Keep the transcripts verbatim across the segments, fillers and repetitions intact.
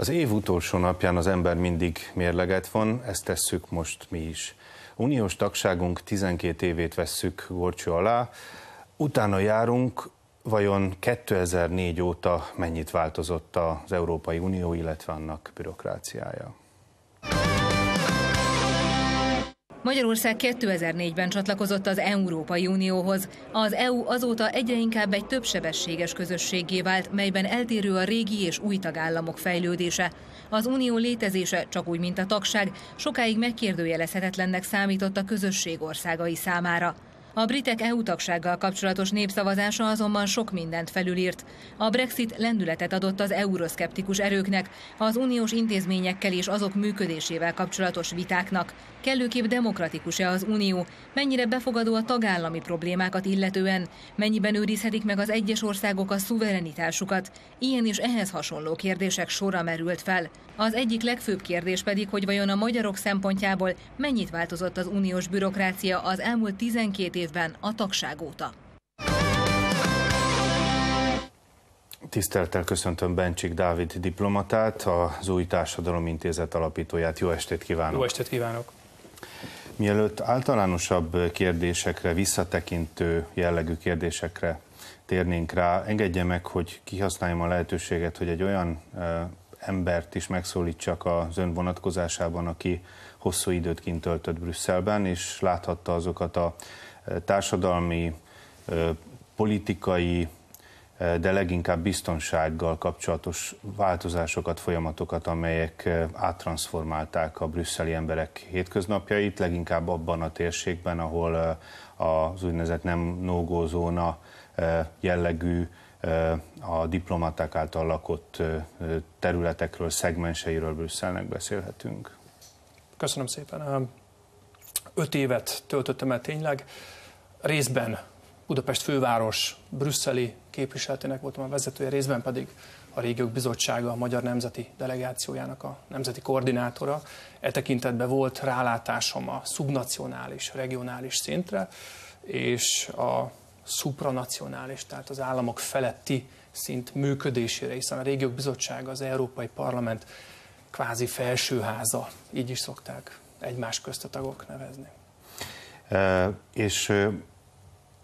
Az év utolsó napján az ember mindig mérleget von, ezt tesszük most mi is. Uniós tagságunk tizenkét évét vesszük gorcső alá, utána járunk, vajon kétezer-négy óta mennyit változott az Európai Unió, illetve annak bürokráciája? Magyarország kétezer-négyben csatlakozott az Európai Unióhoz. Az é u azóta egyre inkább egy többsebességes közösséggé vált, melyben eltérő a régi és új tagállamok fejlődése. Az unió létezése, csak úgy, mint a tagság, sokáig megkérdőjelezhetetlennek számított a közösség országai számára. A britek é u-tagsággal kapcsolatos népszavazása azonban sok mindent felülírt. A Brexit lendületet adott az euroszkeptikus erőknek, az uniós intézményekkel és azok működésével kapcsolatos vitáknak. Kellőképp demokratikus-e az unió? Mennyire befogadó a tagállami problémákat illetően? Mennyiben őrizhetik meg az egyes országok a szuverenitásukat? Ilyen és ehhez hasonló kérdések sora merült fel. Az egyik legfőbb kérdés pedig, hogy vajon a magyarok szempontjából mennyit változott az uniós bürokrácia az elmúlt tizenkét év a tagság óta. Tisztelettel köszöntöm Bencsik Dávid diplomatát, az Új Társadalom Intézet alapítóját. Jó estét kívánok! Jó estét kívánok! Mielőtt általánosabb kérdésekre, visszatekintő jellegű kérdésekre térnénk rá, engedje meg, hogy kihasználjam a lehetőséget, hogy egy olyan embert is megszólítsak az ön vonatkozásában, aki hosszú időt kint töltött Brüsszelben, és láthatta azokat a társadalmi, politikai, de leginkább biztonsággal kapcsolatos változásokat, folyamatokat, amelyek áttranszformálták a brüsszeli emberek hétköznapjait, leginkább abban a térségben, ahol az úgynevezett nem no-go zóna jellegű a diplomaták által lakott területekről, szegmenseiről Brüsszelnek beszélhetünk. Köszönöm szépen. Öt évet töltöttem el tényleg. Részben Budapest főváros brüsszeli képviseletének voltam a vezetője, részben pedig a Régiók Bizottsága, a Magyar Nemzeti Delegációjának a nemzeti koordinátora. E tekintetben volt rálátásom a szubnacionális, regionális szintre, és a szupranacionális, tehát az államok feletti szint működésére, hiszen a Régiók Bizottsága az Európai Parlament kvázi felsőháza, így is szokták egymás közt a tagok nevezni. E, és e,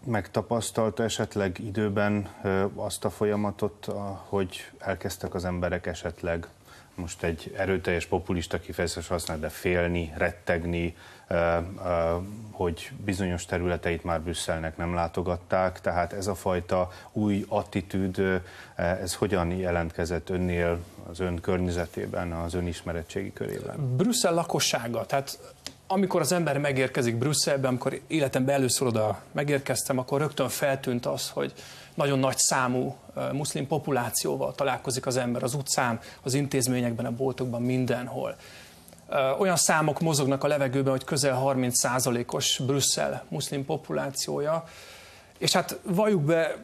megtapasztalta esetleg időben e, azt a folyamatot, a, hogy elkezdtek az emberek esetleg, most egy erőteljes populista kifejezés használ, de félni, rettegni, e, e, hogy bizonyos területeit már Brüsszelnek nem látogatták, tehát ez a fajta új attitűd, e, ez hogyan jelentkezett önnél, az ön környezetében, az ön ismeretségi körében? Brüsszel lakossága, tehát amikor az ember megérkezik Brüsszelbe, amikor életemben először oda megérkeztem, akkor rögtön feltűnt az, hogy nagyon nagy számú muszlim populációval találkozik az ember az utcán, az intézményekben, a boltokban, mindenhol. Olyan számok mozognak a levegőben, hogy közel harminc százalékos Brüsszel muszlim populációja, és hát valljuk be,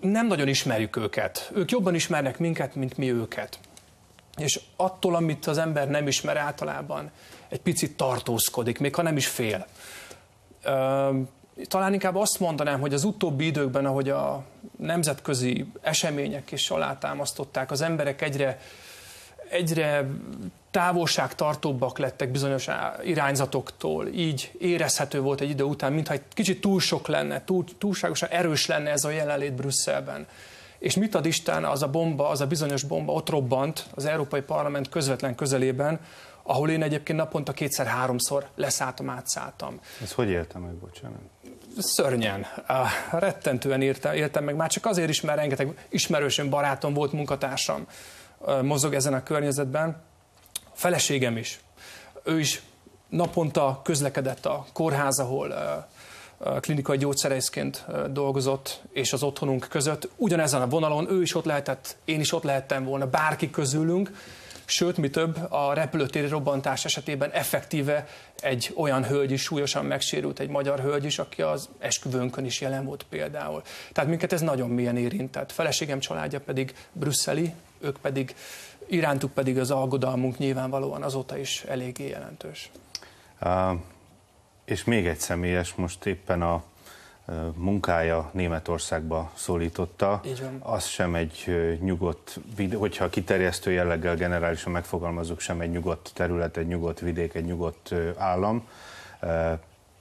nem nagyon ismerjük őket. Ők jobban ismernek minket, mint mi őket. És attól, amit az ember nem ismer, általában egy picit tartózkodik, még ha nem is fél. Talán inkább azt mondanám, hogy az utóbbi időkben, ahogy a nemzetközi események is alátámasztották, az emberek egyre, egyre távolságtartóbbak lettek bizonyos irányzatoktól, így érezhető volt egy idő után, mintha egy kicsit túl sok lenne, túl, túlságosan erős lenne ez a jelenlét Brüsszelben. És mit ad Isten, az a bomba, az a bizonyos bomba ott robbant az Európai Parlament közvetlen közelében, ahol én egyébként naponta kétszer-háromszor leszálltam, átszálltam. Ezt hogy éltem meg, bocsánat? Szörnyen, rettentően éltem meg, már csak azért is, mert rengeteg ismerősöm, barátom volt, munkatársam mozog ezen a környezetben. A feleségem is, ő is naponta közlekedett a kórház, ahol klinikai gyógyszerészként dolgozott, és az otthonunk között. Ugyanezen a vonalon ő is ott lehetett, én is ott lehettem volna, bárki közülünk, sőt, mi több, a repülőtéri robbantás esetében effektíve egy olyan hölgy is súlyosan megsérült, egy magyar hölgy is, aki az esküvőnkön is jelen volt például. Tehát minket ez nagyon mélyen érintett. Feleségem családja pedig brüsszeli, ők pedig, irántuk pedig az aggodalmunk nyilvánvalóan azóta is eléggé jelentős. Uh... És még egy személyes, most éppen a munkája Németországba szólította. Az sem egy nyugodt, hogyha kiterjesztő jelleggel generálisan megfogalmazunk, sem egy nyugodt terület, egy nyugodt vidék, egy nyugodt állam.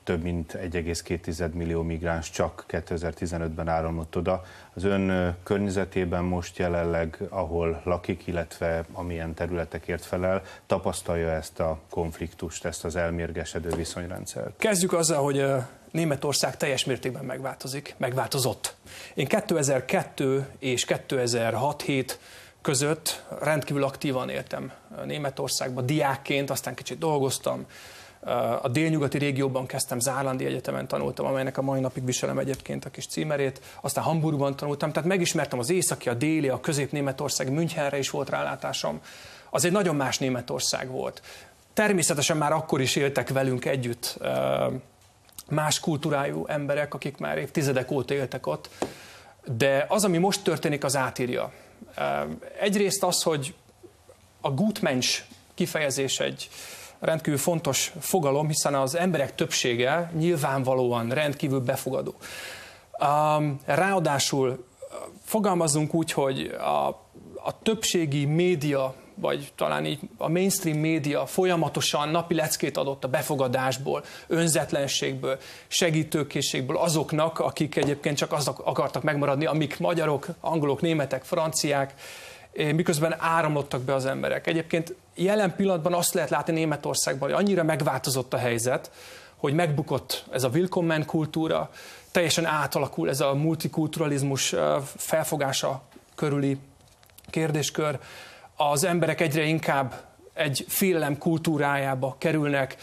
Több mint egy egész két millió migráns csak kétezer-tizenötben áramlott oda. Az ön környezetében most jelenleg, ahol lakik, illetve amilyen területekért felel, tapasztalja ezt a konfliktust, ezt az elmérgesedő viszonyrendszert? Kezdjük azzal, hogy Németország teljes mértékben megváltozik, megváltozott. Én kétezer-kettő és kétezer-hat hét között rendkívül aktívan éltem Németországban, diákként, aztán kicsit dolgoztam. A délnyugati régióban kezdtem, Zárlandi Egyetemen tanultam, amelynek a mai napig viselem egyébként a kis címerét, aztán Hamburgban tanultam, tehát megismertem az északi, a déli, a közép-Németország, Münchenre is volt rálátásom. Az egy nagyon más Németország volt. Természetesen már akkor is éltek velünk együtt más kultúrájú emberek, akik már évtizedek óta éltek ott, de az, ami most történik, az átírja. Egyrészt az, hogy a Gutmensch kifejezés egy rendkívül fontos fogalom, hiszen az emberek többsége nyilvánvalóan rendkívül befogadó. Ráadásul fogalmazunk úgy, hogy a, a többségi média, vagy talán így a mainstream média folyamatosan napi leckét adott a befogadásból, önzetlenségből, segítőkészségből azoknak, akik egyébként csak azok akartak megmaradni, amik magyarok, angolok, németek, franciák, miközben áramlottak be az emberek. Egyébként jelen pillanatban azt lehet látni Németországban, hogy annyira megváltozott a helyzet, hogy megbukott ez a Willkommen kultúra, teljesen átalakul ez a multikulturalizmus felfogása körüli kérdéskör. Az emberek egyre inkább egy félelem kultúrájába kerülnek,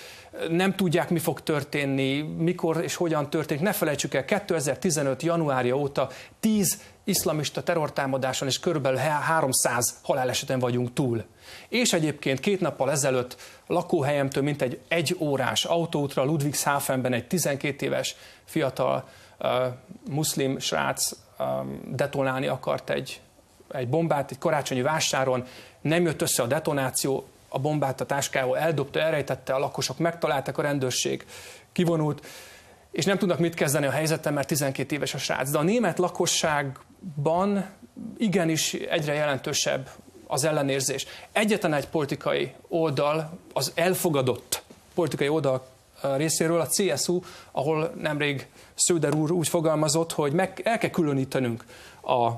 nem tudják, mi fog történni, mikor és hogyan történik. Ne felejtsük el, kétezer-tizenöt januárja óta tíz iszlamista terrortámadáson és körülbelül háromszáz haláleseten vagyunk túl. És egyébként két nappal ezelőtt lakóhelyemtől mintegy egy órás autóútra Ludwigshafenben egy tizenkét éves fiatal uh, muszlim srác um, detonálni akart egy, egy bombát, egy karácsonyi vásáron, nem jött össze a detonáció, a bombát a táskával eldobta, elrejtette, a lakosok megtalálták, a rendőrség kivonult, és nem tudnak mit kezdeni a helyzettel, mert tizenkét éves a srác. De a német lakosságban igenis egyre jelentősebb az ellenérzés. Egyetlen egy politikai oldal, az elfogadott politikai oldal részéről, a cé es u, ahol nemrég Söder úr úgy fogalmazott, hogy meg el kell különítenünk a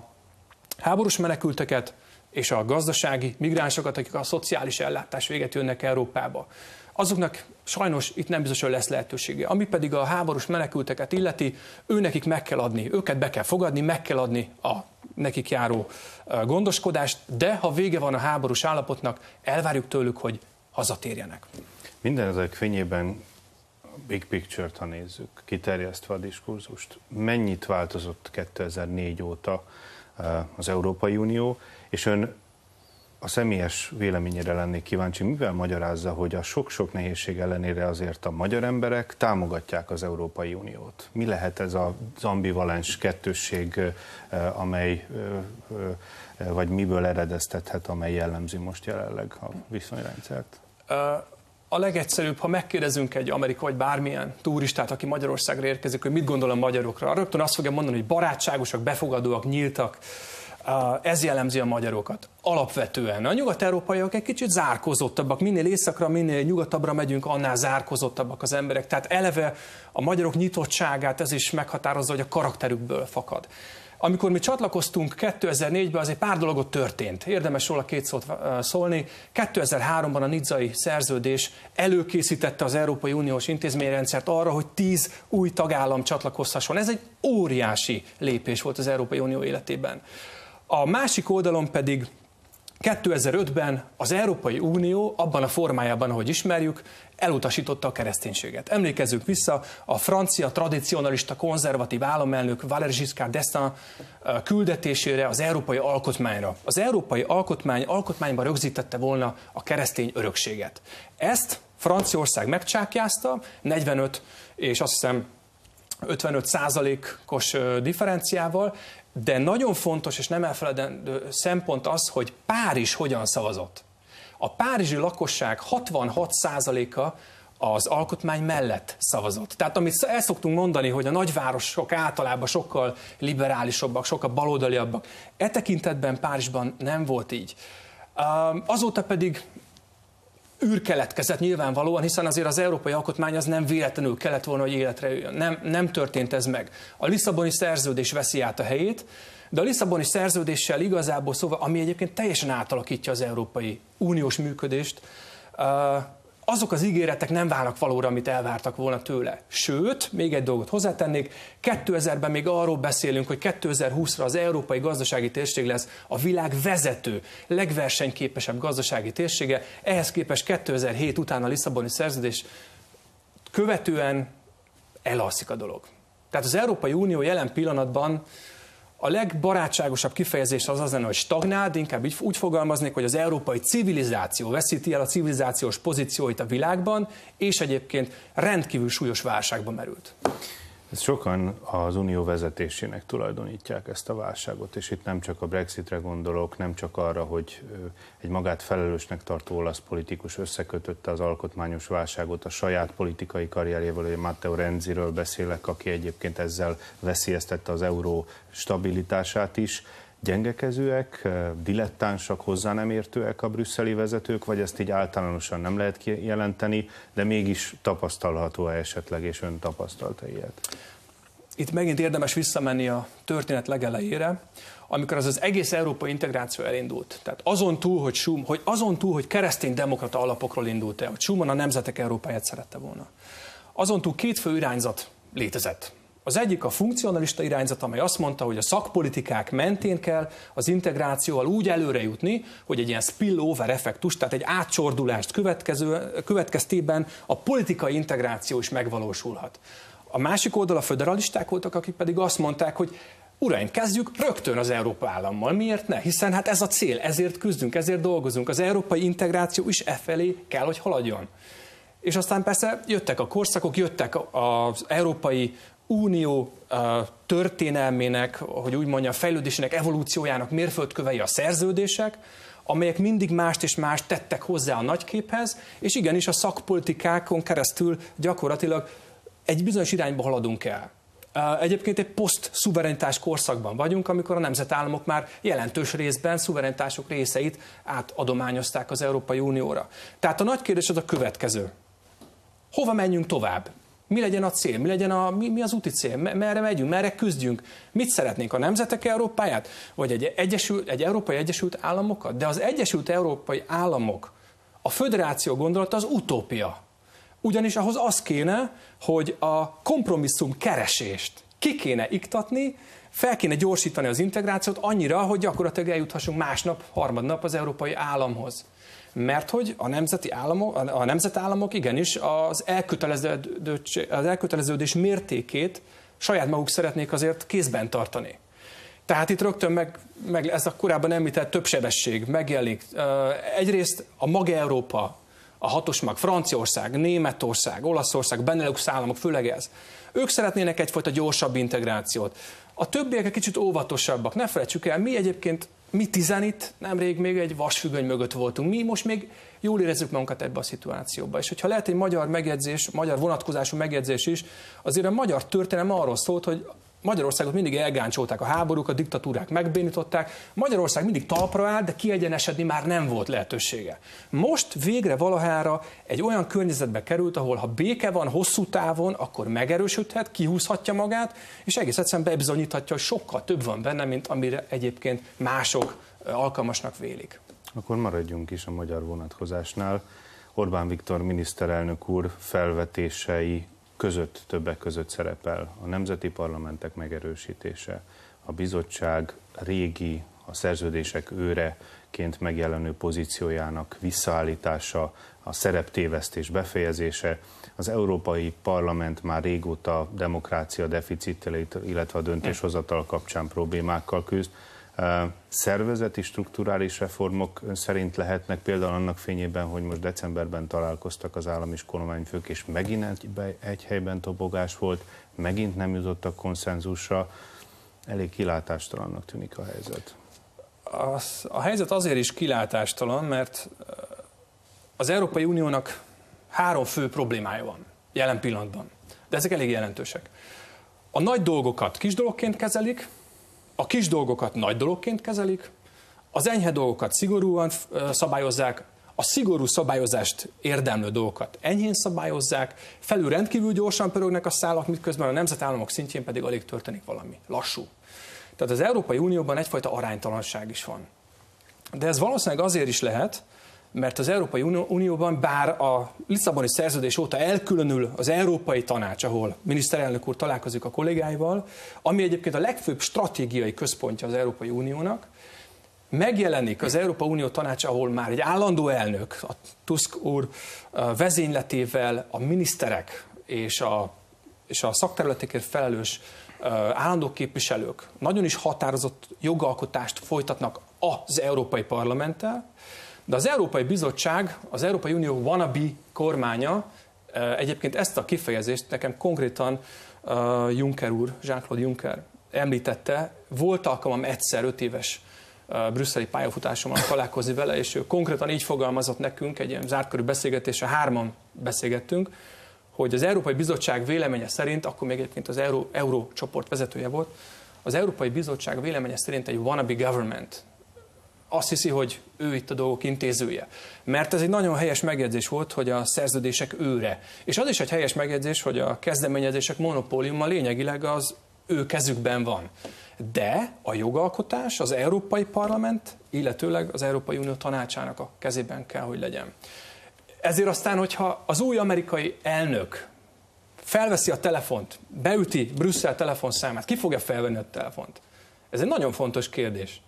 háborús menekülteket és a gazdasági migránsokat, akik a szociális ellátás véget jönnek Európába. Azoknak sajnos itt nem biztos, hogy lesz lehetősége. Ami pedig a háborús menekülteket illeti, őnekik meg kell adni, őket be kell fogadni, meg kell adni a nekik járó gondoskodást, de ha vége van a háborús állapotnak, elvárjuk tőlük, hogy hazatérjenek. Minden ezek fényében big picture-t, ha nézzük, kiterjesztve a diskurzust, mennyit változott kétezer-négy óta az Európai Unió, és ön a személyes véleményére lennék kíváncsi, mivel magyarázza, hogy a sok-sok nehézség ellenére azért a magyar emberek támogatják az Európai Uniót? Mi lehet ez az ambivalens kettősség, amely, vagy miből eredeztethet, amely jellemzi most jelenleg a viszonyrendszert? A legegyszerűbb, ha megkérdezünk egy amerikai vagy bármilyen turistát, aki Magyarországra érkezik, hogy mit gondol a magyarokra, rögtön azt fogja mondani, hogy barátságosak, befogadóak, nyíltak. Ez jellemzi a magyarokat. Alapvetően a nyugat-európaiak egy kicsit zárkózottabbak. Minél északra, minél nyugatabbra megyünk, annál zárkózottabbak az emberek. Tehát eleve a magyarok nyitottságát ez is meghatározza, hogy a karakterükből fakad. Amikor mi csatlakoztunk kétezer-négyben, az egy pár dolgot történt. Érdemes róla két szót szólni. kétezer-háromban a Nizzai szerződés előkészítette az Európai Uniós intézményrendszert arra, hogy tíz új tagállam csatlakozhasson. Ez egy óriási lépés volt az Európai Unió életében. A másik oldalon pedig kétezer-ötben az Európai Unió abban a formájában, ahogy ismerjük, elutasította a kereszténységet. Emlékezzünk vissza, a francia tradicionalista konzervatív államelnök Valérie Giscard d'Estaing küldetésére az európai alkotmányra. Az európai alkotmány alkotmányban rögzítette volna a keresztény örökséget. Ezt Franciaország megcsákjázta, negyvenöt és azt hiszem ötvenöt százalékos differenciával, de nagyon fontos és nem elfeledendő szempont az, hogy Párizs hogyan szavazott. A párizsi lakosság hatvanhat százaléka az alkotmány mellett szavazott. Tehát amit el szoktunk mondani, hogy a nagyvárosok általában sokkal liberálisabbak, sokkal baloldaliabbak, e tekintetben Párizsban nem volt így. Azóta pedig űr keletkezett nyilvánvalóan, hiszen azért az európai alkotmány az nem véletlenül kellett volna, hogy életre jöjjön. Nem, nem történt ez meg. A Lisszaboni szerződés veszi át a helyét, de a Lisszaboni szerződéssel igazából szóval, ami egyébként teljesen átalakítja az Európai Uniós működést, azok az ígéretek nem válnak valóra, amit elvártak volna tőle. Sőt, még egy dolgot hozzátennék, kétezerben még arról beszélünk, hogy kétezerhúszra az európai gazdasági térség lesz a világ vezető, legversenyképesebb gazdasági térsége, ehhez képest kétezerhét után a Lisszaboni szerződés követően elalszik a dolog. Tehát az Európai Unió jelen pillanatban a legbarátságosabb kifejezés az az lenne, hogy stagnál, de inkább így, úgy fogalmaznék, hogy az európai civilizáció veszíti el a civilizációs pozícióit a világban, és egyébként rendkívül súlyos válságba merült. Ezt sokan az unió vezetésének tulajdonítják, ezt a válságot, és itt nem csak a Brexitre gondolok, nem csak arra, hogy egy magát felelősnek tartó olasz politikus összekötötte az alkotmányos válságot a saját politikai karrierjével, hogy Matteo Renziről beszélek, aki egyébként ezzel veszélyeztette az euró stabilitását is. Gyengekezőek, dilettánsak, hozzá nem értőek a brüsszeli vezetők, vagy ezt így általánosan nem lehet kijelenteni, de mégis tapasztalható-e esetleg, és ön tapasztalta ilyet? Itt megint érdemes visszamenni a történet legelejére, amikor az az egész európai integráció elindult. Tehát azon túl, hogy, Schum, hogy, azon túl, hogy kereszténydemokrata alapokról indult el, hogy Schuman a nemzetek Európáját szerette volna. Azon túl két fő irányzat létezett. Az egyik a funkcionalista irányzat, amely azt mondta, hogy a szakpolitikák mentén kell az integrációval úgy előre jutni, hogy egy ilyen spillover effektus, tehát egy átcsordulást következő, következtében a politikai integráció is megvalósulhat. A másik oldal a föderalisták voltak, akik pedig azt mondták, hogy uraim, kezdjük rögtön az Európa állammal. Miért ne? Hiszen hát ez a cél, ezért küzdünk, ezért dolgozunk. Az európai integráció is efelé kell, hogy haladjon. És aztán persze jöttek a korszakok, jöttek az európai Unió történelmének, hogy úgy mondjam, fejlődésének, evolúciójának mérföldkövei a szerződések, amelyek mindig mást és mást tettek hozzá a nagyképhez, és igenis a szakpolitikákon keresztül gyakorlatilag egy bizonyos irányba haladunk el. Egyébként egy poszt-szuverenitás korszakban vagyunk, amikor a nemzetállamok már jelentős részben szuverenitások részeit átadományozták az Európai Unióra. Tehát a nagy kérdés az a következő. Hova menjünk tovább? Mi legyen a cél? Mi legyen a, mi, mi az úti cél? Merre megyünk? Merre küzdjünk? Mit szeretnénk? A nemzetek Európáját? Vagy egy, egyesült, egy európai Egyesült Államokat? De az Egyesült Európai Államok, a föderáció gondolata az utópia. Ugyanis ahhoz az kéne, hogy a kompromisszum keresést ki kéne iktatni, fel kéne gyorsítani az integrációt annyira, hogy gyakorlatilag eljuthassunk másnap, harmadnap az európai államhoz. Mert hogy a nemzeti államok, a nemzetállamok igenis az, az elköteleződés mértékét saját maguk szeretnék azért kézben tartani. Tehát itt rögtön meg, meg ez a korábban említett többsebesség megjelenik. Egyrészt a maga Európa, a hatos mag, Franciaország, Németország, Olaszország, Benelux államok, főleg ez. Ők szeretnének egyfajta gyorsabb integrációt. A többiek egy kicsit óvatosabbak. Ne felejtsük el, mi egyébként Mi tizen itt nemrég még egy vasfüggöny mögött voltunk. Mi most még jól érezzük magunkat ebbe a szituációba. És hogyha lehet egy magyar megjegyzés, magyar vonatkozású megjegyzés is, azért a magyar történelem arról szólt, hogy Magyarországot mindig elgáncsolták a háborúk, a diktatúrák megbénították. Magyarország mindig talpra áll, de kiegyenesedni már nem volt lehetősége. Most végre valahára egy olyan környezetbe került, ahol ha béke van hosszú távon, akkor megerősödhet, kihúzhatja magát, és egész egyszerűen bebizonyíthatja, hogy sokkal több van benne, mint amire egyébként mások alkalmasnak vélik. Akkor maradjunk is a magyar vonatkozásnál. Orbán Viktor miniszterelnök úr felvetései között, többek között szerepel a nemzeti parlamentek megerősítése, a bizottság régi, a szerződések őreként megjelenő pozíciójának visszaállítása, a szereptévesztés befejezése, az Európai Parlament már régóta demokrácia deficittel, illetve a döntéshozatal kapcsán problémákkal küzd. Szervezeti, strukturális reformok ön szerint lehetnek például annak fényében, hogy most decemberben találkoztak az állam és kormányfők, és megint egy, egy helyben tobogás volt, megint nem jutottak konszenzusra. Elég kilátástalannak tűnik a helyzet. Az, a helyzet azért is kilátástalan, mert az Európai Uniónak három fő problémája van jelen pillanatban, de ezek elég jelentősek. A nagy dolgokat kis dologként kezelik, a kis dolgokat nagy dologként kezelik, az enyhe dolgokat szigorúan szabályozzák, a szigorú szabályozást érdemlő dolgokat enyhén szabályozzák, felül rendkívül gyorsan pörögnek a szálak, miközben a nemzetállamok szintjén pedig alig történik valami, lassú. Tehát az Európai Unióban egyfajta aránytalanság is van. De ez valószínűleg azért is lehet, mert az Európai Unióban, bár a Lisszaboni szerződés óta elkülönül az Európai Tanács, ahol miniszterelnök úr találkozik a kollégáival, ami egyébként a legfőbb stratégiai központja az Európai Uniónak, megjelenik az Európai Unió tanácsa, ahol már egy állandó elnök, a Tusk úr vezényletével a miniszterek és a, és a szakterületekért felelős állandó képviselők nagyon is határozott jogalkotást folytatnak az Európai Parlamenttel, de az Európai Bizottság, az Európai Unió wannabe kormánya, egyébként ezt a kifejezést nekem konkrétan Juncker úr, Jean-Claude Juncker említette, volt alkalmam egyszer öt éves brüsszeli pályafutásommal találkozni vele, és ő konkrétan így fogalmazott nekünk, egy ilyen zártkörű beszélgetésre, hárman beszélgettünk, hogy az Európai Bizottság véleménye szerint, akkor még egyébként az Euró, Euró csoport vezetője volt, az Európai Bizottság véleménye szerint egy wannabe government. Azt hiszi, hogy ő itt a dolgok intézője. Mert ez egy nagyon helyes megjegyzés volt, hogy a szerződések őre. És az is egy helyes megjegyzés, hogy a kezdeményezések monopóliuma lényegileg az ő kezükben van. De a jogalkotás az Európai Parlament, illetőleg az Európai Unió tanácsának a kezében kell, hogy legyen. Ezért aztán, hogyha az új amerikai elnök felveszi a telefont, beüti Brüsszel telefonszámát, ki fogja felvenni a telefont? Ez egy nagyon fontos kérdés.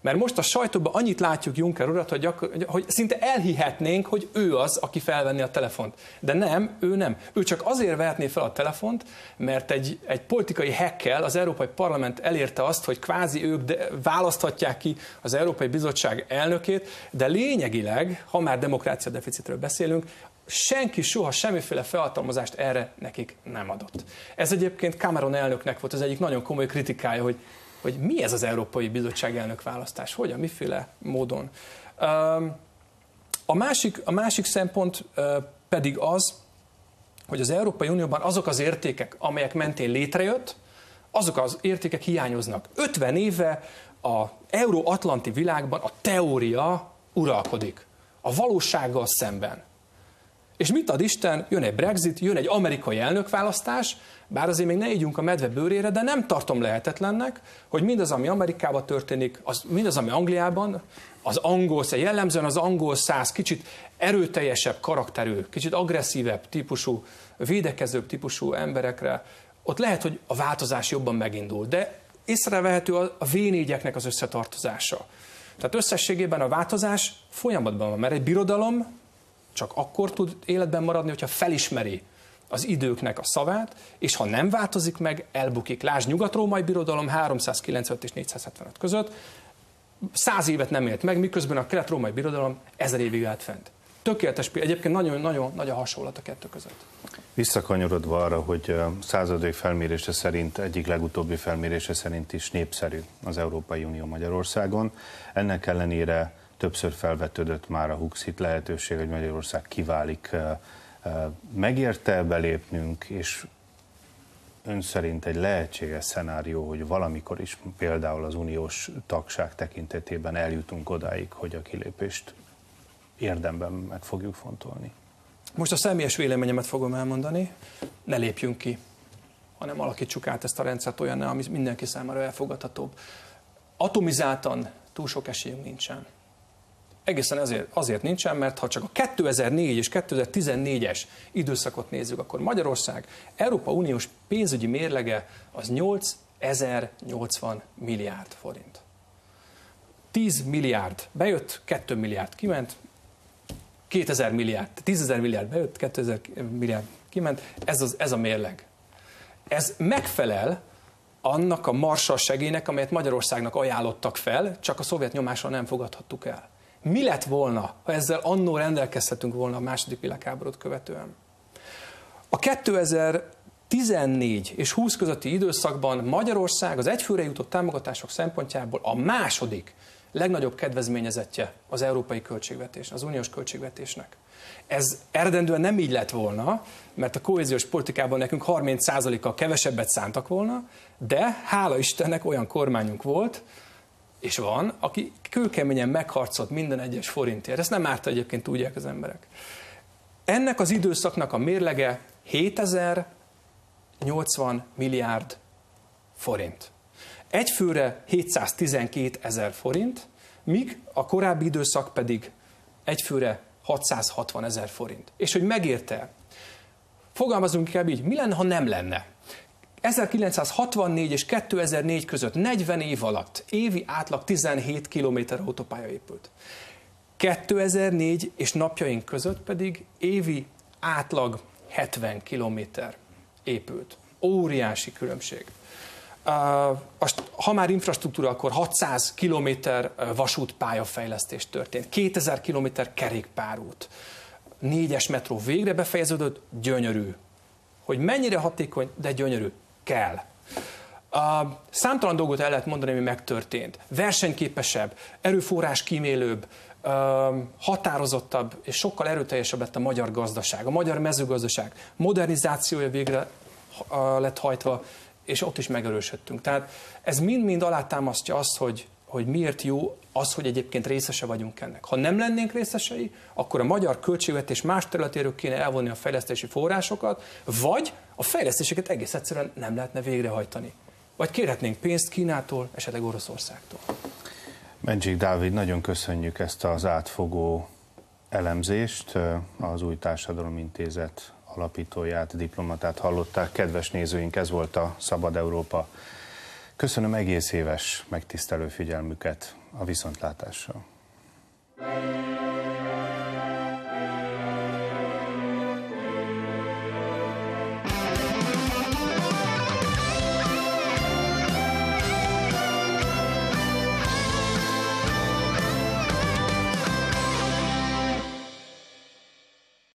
Mert most a sajtóban annyit látjuk Juncker urat, hogy, hogy szinte elhihetnénk, hogy ő az, aki felvenni a telefont. De nem, ő nem. Ő csak azért vehetné fel a telefont, mert egy, egy politikai hackkel az Európai Parlament elérte azt, hogy kvázi ők de, választhatják ki az Európai Bizottság elnökét, de lényegileg, ha már demokrácia deficitről beszélünk, senki soha semmiféle felhatalmazást erre nekik nem adott. Ez egyébként Cameron elnöknek volt az egyik nagyon komoly kritikája, hogy hogy mi ez az Európai Bizottság elnök választás, hogyan, miféle módon. A másik, a másik szempont pedig az, hogy az Európai Unióban azok az értékek, amelyek mentén létrejött, azok az értékek hiányoznak. ötven éve az euróatlanti világban a teória uralkodik, a valósággal szemben. És mit ad Isten? Jön egy Brexit, jön egy amerikai elnökválasztás, bár azért még ne ígyünk a medve bőrére, de nem tartom lehetetlennek, hogy mindaz, ami Amerikában történik, az, mindaz, ami Angliában, az angol, jellemzően az angol száz kicsit erőteljesebb karakterű, kicsit agresszívebb típusú, védekezőbb típusú emberekre, ott lehet, hogy a változás jobban megindul, de észrevehető a V négyeknek az összetartozása. Tehát összességében a változás folyamatban van, mert egy birodalom csak akkor tud életben maradni, hogyha felismeri az időknek a szavát, és ha nem változik meg, elbukik. Lásd, Nyugat-Római Birodalom háromszázkilencvenöt és négyszázhetvenöt között száz évet nem élt meg, miközben a Kelet-Római Birodalom ezer évig állt fent. Tökéletes, egyébként nagyon-nagyon nagy a hasonlat a kettő között. Visszakanyarodva arra, hogy százalék felmérése szerint, egyik legutóbbi felmérése szerint is népszerű az Európai Unió Magyarországon. Ennek ellenére többször felvetődött már a Huxit lehetőség, hogy Magyarország kiválik. Megérte belépnünk, és ön szerint egy lehetséges szenárió, hogy valamikor is például az uniós tagság tekintetében eljutunk odáig, hogy a kilépést érdemben meg fogjuk fontolni? Most a személyes véleményemet fogom elmondani, ne lépjünk ki, hanem alakítsuk át ezt a rendszert olyanná, ami mindenki számára elfogadhatóbb. Atomizáltan túl sok esélyünk nincsen. Egészen azért, azért nincsen, mert ha csak a kétezer-négy és kétezer-tizennégyes időszakot nézzük, akkor Magyarország Európa Uniós pénzügyi mérlege az nyolcezer-nyolcvan milliárd forint. tíz milliárd bejött, kettő milliárd kiment, kétezer milliárd, tízezer milliárd bejött, kétezer milliárd kiment, ez, az, ez a mérleg. Ez megfelel annak a Marshall-segélynek, amelyet Magyarországnak ajánlottak fel, csak a szovjet nyomással nem fogadhattuk el. Mi lett volna, ha ezzel annó rendelkezhetünk volna a második világháborút követően? A kétezer-tizennégy és húsz közötti időszakban Magyarország az egyfőre jutott támogatások szempontjából a második legnagyobb kedvezményezettje az európai költségvetés, az uniós költségvetésnek. Ez eredendően nem így lett volna, mert a kohéziós politikában nekünk harminc százalékkal kevesebbet szántak volna, de hála Istennek olyan kormányunk volt, és van, aki kőkeményen megharcolt minden egyes forintért. Ezt nem árt egyébként, tudják az emberek. Ennek az időszaknak a mérlege hétezer-nyolcvan milliárd forint. Egy főre hétszáztizenkét ezer forint, míg a korábbi időszak pedig egy főre hatszázhatvan ezer forint. És hogy megérte? Fogalmazunk inkább így, mi lenne, ha nem lenne? ezerkilencszázhatvannégy és kétezer-négy között negyven év alatt évi átlag tizenhét kilométer autópálya épült. kétezer-négy és napjaink között pedig évi átlag hetven kilométer épült. Óriási különbség. Ha már infrastruktúra, akkor hatszáz kilométer vasútpályafejlesztés történt, kétezer kilométer kerékpárút, négyes metró végre befejeződött, gyönyörű. Hogy mennyire hatékony, de gyönyörű, kell. Számtalan dolgot el lehet mondani, ami megtörtént. Versenyképesebb, erőforrás kímélőbb, határozottabb és sokkal erőteljesebb lett a magyar gazdaság, a magyar mezőgazdaság modernizációja végre lett hajtva, és ott is megerősödtünk. Tehát ez mind-mind alátámasztja azt, hogy, hogy miért jó az, hogy egyébként részese vagyunk ennek. Ha nem lennénk részesei, akkor a magyar költségvetés más területéről kéne elvonni a fejlesztési forrásokat, vagy a fejlesztéseket egész egyszerűen nem lehetne végrehajtani. Vagy kérhetnénk pénzt Kínától, esetleg Oroszországtól. Bencsik Dávid, nagyon köszönjük ezt az átfogó elemzést. Az Új Társadalom Intézet alapítóját, diplomatát hallották. Kedves nézőink, ez volt a Szabad Európa. Köszönöm egész éves megtisztelő figyelmüket, a viszontlátásra.